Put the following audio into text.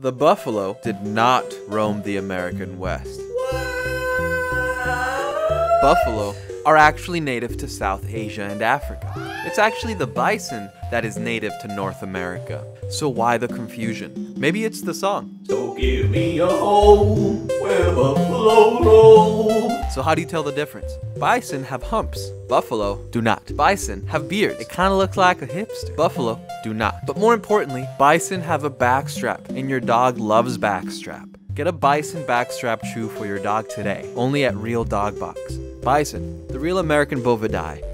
The buffalo did not roam the American West. What? Buffalo are actually native to South Asia and Africa. It's actually the bison that is native to North America. So why the confusion? Maybe it's the song. So give me a home where buffalo roam. So how do you tell the difference? Bison have humps. Buffalo do not. Bison have beards. It kind of looks like a hipster. Buffalo do not. But more importantly, bison have a backstrap, and your dog loves backstrap. Get a bison backstrap chew for your dog today, only at Real Dog Box. Bison, the real American bovidae.